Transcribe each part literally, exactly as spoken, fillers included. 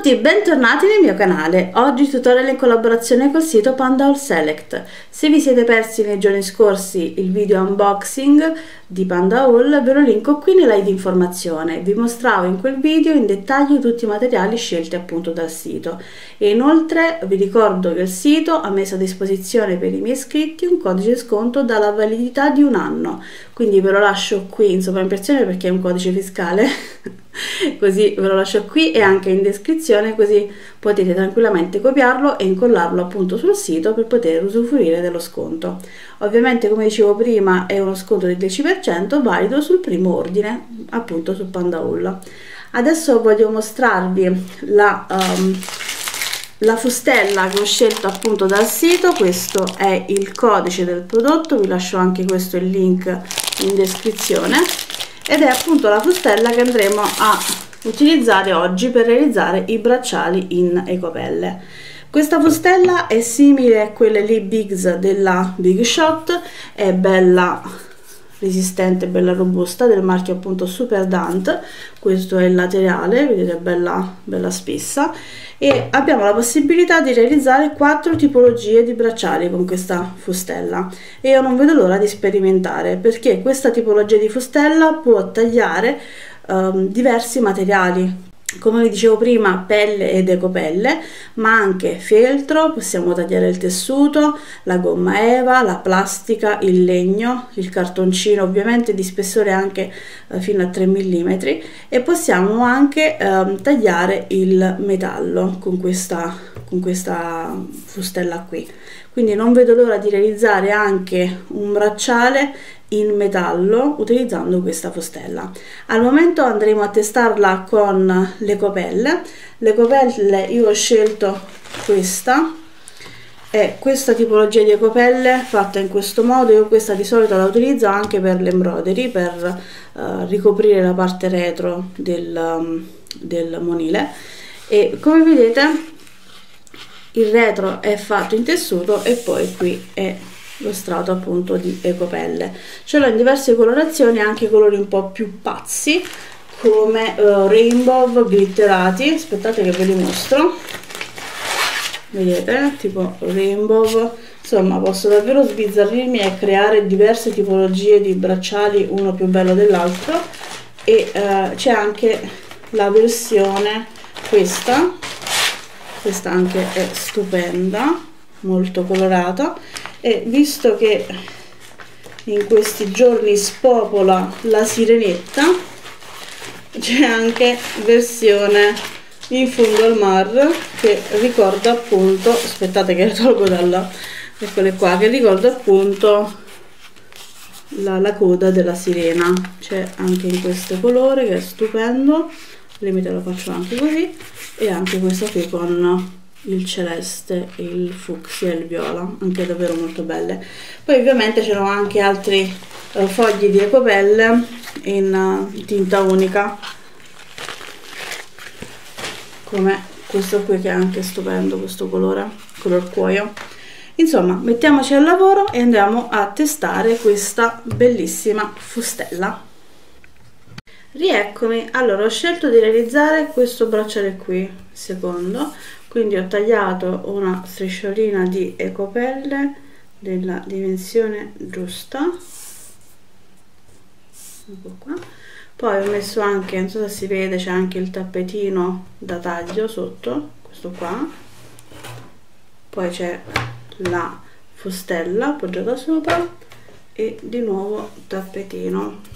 tutti e bentornati nel mio canale. Oggi tutorial in collaborazione col sito PandaHall Select. Se vi siete persi nei giorni scorsi il video unboxing di PandaHall, ve lo linko qui nella di informazione. Vi mostravo in quel video in dettaglio tutti i materiali scelti appunto dal sito, e inoltre vi ricordo che il sito ha messo a disposizione per i miei iscritti un codice sconto dalla validità di un anno, quindi ve lo lascio qui in sovraimpressione perché è un codice fiscale così ve lo lascio qui e anche in descrizione, così potete tranquillamente copiarlo e incollarlo appunto sul sito per poter usufruire dello sconto. Ovviamente, come dicevo prima, è uno sconto del dieci per cento valido sul primo ordine appunto su PandaHall. Adesso voglio mostrarvi la, um, la fustella che ho scelto appunto dal sito. Questo è il codice del prodotto, vi lascio anche questo il link in descrizione, ed è appunto la fustella che andremo a utilizzare oggi per realizzare i bracciali in ecopelle. Questa fustella è simile a quelle lì Bigs della Big Shot, è bella resistente, bella robusta, del marchio appunto Superdant. Questo è il laterale, vedete, bella, bella spessa, e abbiamo la possibilità di realizzare quattro tipologie di bracciali con questa fustella, e io non vedo l'ora di sperimentare, perché questa tipologia di fustella può tagliare um, diversi materiali, come vi dicevo prima, pelle ed ecopelle, ma anche feltro, possiamo tagliare il tessuto, la gomma eva, la plastica, il legno, il cartoncino, ovviamente di spessore anche eh, fino a tre millimetri, e possiamo anche eh, tagliare il metallo con questa, con questa fustella qui. Quindi non vedo l'ora di realizzare anche un bracciale in metallo utilizzando questa fustella. Al momento andremo a testarla con le copelle. Le copelle io ho scelto questa, è questa tipologia di copelle fatta in questo modo. Io questa di solito la utilizzo anche per l'embroidery, per eh, ricoprire la parte retro del, del monile, e come vedete il retro è fatto in tessuto e poi qui è lo strato appunto di ecopelle. Ce l'ho in diverse colorazioni, anche colori un po' più pazzi come uh, rainbow, glitterati. Aspettate che ve li mostro, vedete, tipo rainbow. Insomma, posso davvero sbizzarrirmi e creare diverse tipologie di bracciali, uno più bello dell'altro, e uh, c'è anche la versione questa questa anche è stupenda, molto colorata, e visto che in questi giorni spopola la sirenetta, c'è anche versione in fondo al mar che ricorda appunto, aspettate che la tolgo dalla, eccole qua, che ricorda appunto la, la coda della sirena. C'è anche in questo colore che è stupendo, limite lo faccio anche così, e anche questa qui con il celeste, il fucsia e il viola, anche davvero molto belle. Poi ovviamente c'erano anche altri eh, fogli di ecopelle in uh, tinta unica, come questo qui che è anche stupendo, questo colore, color cuoio. Insomma, mettiamoci al lavoro e andiamo a testare questa bellissima fustella. Rieccomi. Allora, ho scelto di realizzare questo bracciale qui, secondo, quindi ho tagliato una strisciolina di ecopelle della dimensione giusta, ecco qua. Poi ho messo anche, non so se si vede, c'è anche il tappetino da taglio sotto, questo qua. Poi c'è la fustella appoggiata sopra e di nuovo tappetino,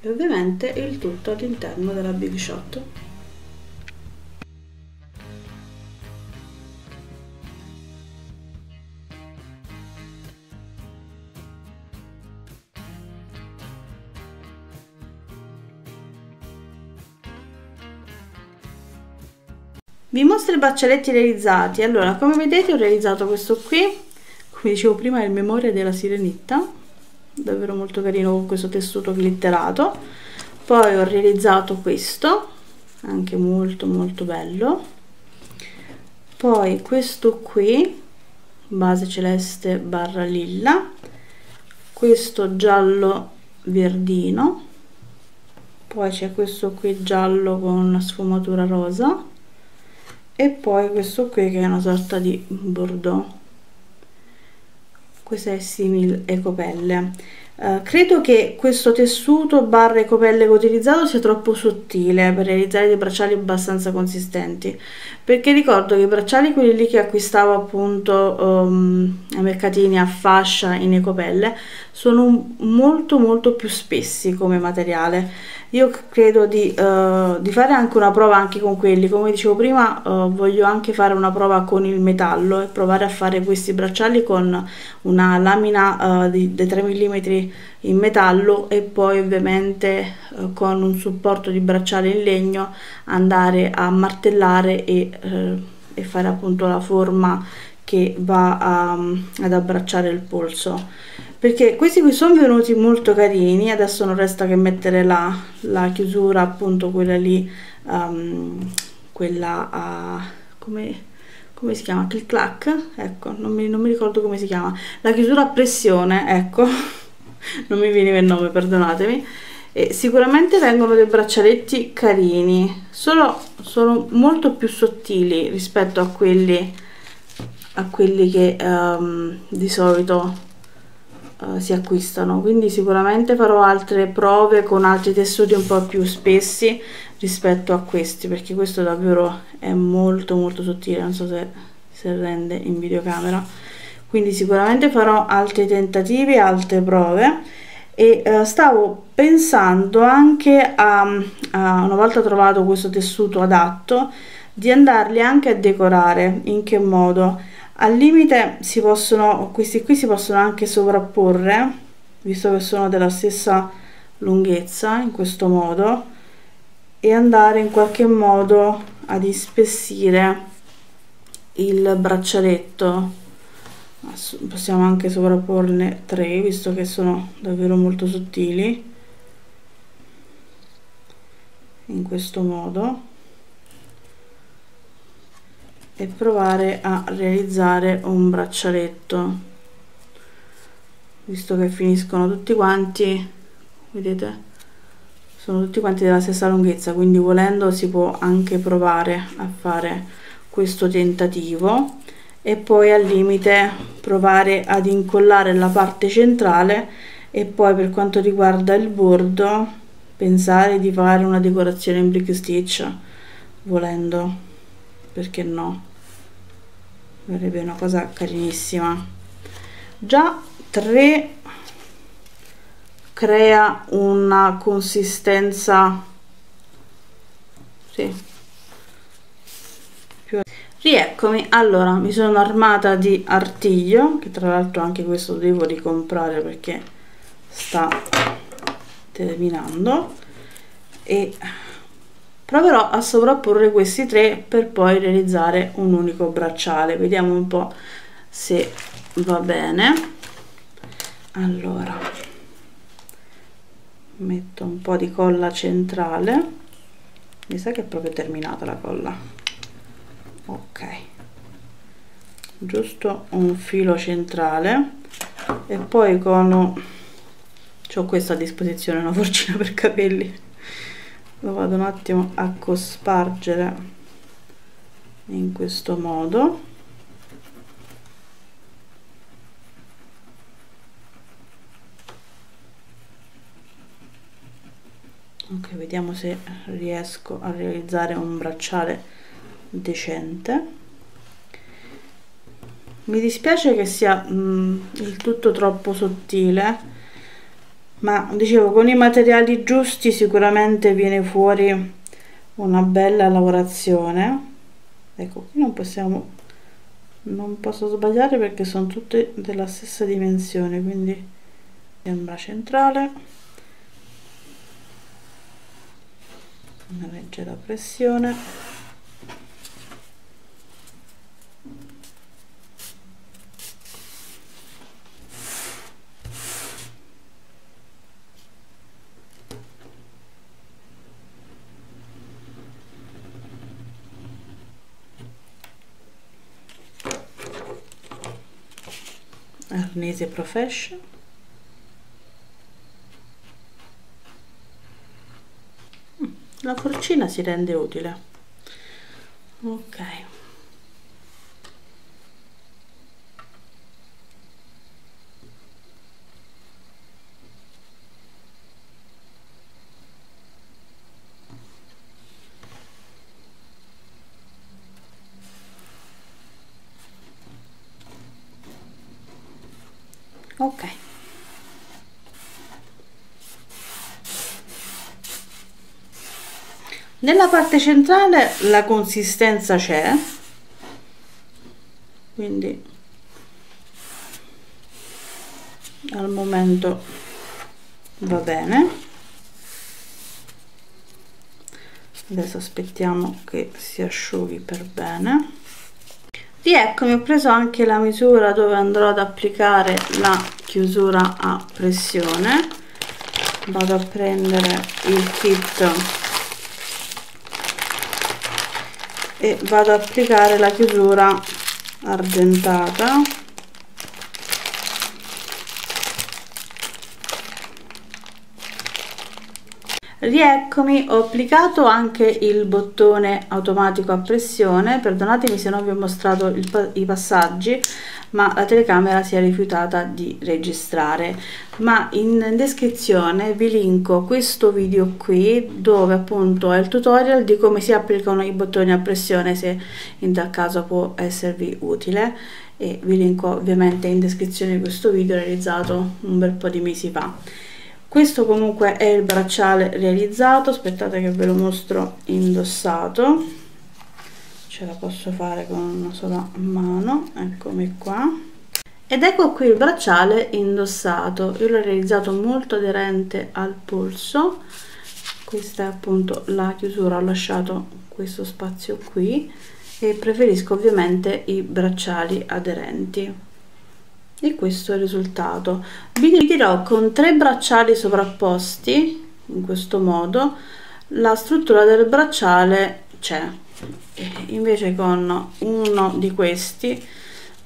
e ovviamente il tutto all'interno della Big Shot. Vi mostro i braccialetti realizzati. Allora, come vedete, ho realizzato questo qui, come dicevo prima, è il memoria della sirenetta, davvero molto carino con questo tessuto glitterato. Poi ho realizzato questo, anche molto molto bello. Poi questo qui, base celeste barra lilla, questo giallo verdino, poi c'è questo qui giallo con una sfumatura rosa e poi questo qui che è una sorta di bordeaux. Questa è simil ecopelle. Uh, credo che questo tessuto barra ecopelle che ho utilizzato sia troppo sottile per realizzare dei bracciali abbastanza consistenti, perché ricordo che i bracciali, quelli lì che acquistavo appunto um, ai mercatini a fascia in ecopelle, sono molto molto più spessi come materiale. Io credo di, uh, di fare anche una prova anche con quelli, come dicevo prima. Uh, voglio anche fare una prova con il metallo e provare a fare questi bracciali con una lamina uh, di, di tre millimetri in metallo e poi ovviamente eh, con un supporto di bracciale in legno andare a martellare e, eh, e fare appunto la forma che va a, ad abbracciare il polso, perché questi qui sono venuti molto carini. Adesso non resta che mettere la, la chiusura, appunto quella lì, um, quella a come come si chiama, click clack, ecco, non mi, non mi ricordo come si chiama, la chiusura a pressione, ecco. Non mi viene il nome, perdonatemi. E sicuramente vengono dei braccialetti carini, solo sono molto più sottili rispetto a quelli a quelli che um, di solito uh, si acquistano. Quindi sicuramente farò altre prove con altri tessuti un po' più spessi rispetto a questi, perché questo davvero è molto molto sottile, non so se, se rende in videocamera. Quindi sicuramente farò altri tentativi, altre prove. E eh, stavo pensando anche a, a, una volta trovato questo tessuto adatto, di andarli anche a decorare. In che modo? Al limite si possono, questi qui si possono anche sovrapporre, visto che sono della stessa lunghezza, in questo modo, e andare in qualche modo ad ispessire il braccialetto. Possiamo anche sovrapporne tre, visto che sono davvero molto sottili, in questo modo, e provare a realizzare un braccialetto, visto che finiscono tutti quanti, vedete, sono tutti quanti della stessa lunghezza. Quindi volendo si può anche provare a fare questo tentativo e poi al limite provare ad incollare la parte centrale e poi, per quanto riguarda il bordo, pensare di fare una decorazione in brick stitch, volendo, perché no, sarebbe una cosa carinissima. Già tre crea una consistenza, sì. Rieccomi, allora mi sono armata di artiglio, che tra l'altro anche questo devo ricomprare perché sta terminando, e proverò a sovrapporre questi tre per poi realizzare un unico bracciale. Vediamo un po' se va bene. Allora metto un po' di colla centrale, mi sa che è proprio terminata la colla. Ok, giusto un filo centrale, e poi con c'ho questa a disposizione, una forcina per capelli, lo vado un attimo a cospargere in questo modo, ok. Vediamo se riesco a realizzare un bracciale decente. Mi dispiace che sia mh, il tutto troppo sottile, ma dicevo, con i materiali giusti sicuramente viene fuori una bella lavorazione. Ecco, qui non possiamo, non posso sbagliare perché sono tutte della stessa dimensione, quindi sembra centrale, una leggera pressione. Arnese Profession, la forcina si rende utile. Ok, ok. Nella parte centrale la consistenza c'è, quindi al momento va bene. Adesso aspettiamo che si asciughi per bene. Rieccomi, ho preso anche la misura dove andrò ad applicare la chiusura a pressione. Vado a prendere il kit e vado ad applicare la chiusura argentata. Rieccomi, ho applicato anche il bottone automatico a pressione. Perdonatemi se non vi ho mostrato il, i passaggi, ma la telecamera si è rifiutata di registrare, ma in descrizione vi linko questo video qui dove appunto è il tutorial di come si applicano i bottoni a pressione, se in tal caso può esservi utile, e vi linko ovviamente in descrizione questo video realizzato un bel po' di mesi fa. Questo comunque è il bracciale realizzato, aspettate che ve lo mostro indossato, ce la posso fare con una sola mano, eccomi qua. Ed ecco qui il bracciale indossato, io l'ho realizzato molto aderente al polso, questa è appunto la chiusura, ho lasciato questo spazio qui e preferisco ovviamente i bracciali aderenti. E questo è il risultato. Vi dirò, con tre bracciali sovrapposti in questo modo la struttura del bracciale c'è, invece con uno di questi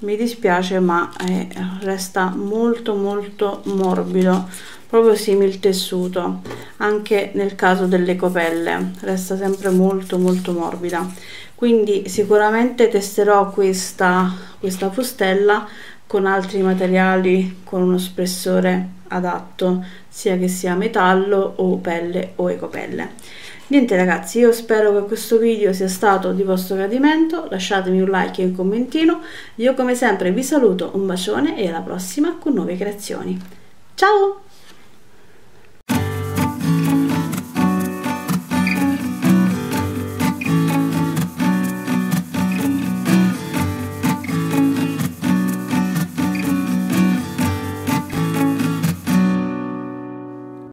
mi dispiace ma eh, resta molto molto morbido, proprio simile il tessuto. Anche nel caso delle copelle resta sempre molto molto morbida, quindi sicuramente testerò questa, questa fustella con altri materiali, con uno spessore adatto, sia che sia metallo o pelle o ecopelle. Niente ragazzi, io spero che questo video sia stato di vostro gradimento, lasciatemi un like e un commentino, io come sempre vi saluto, un bacione e alla prossima con nuove creazioni. Ciao!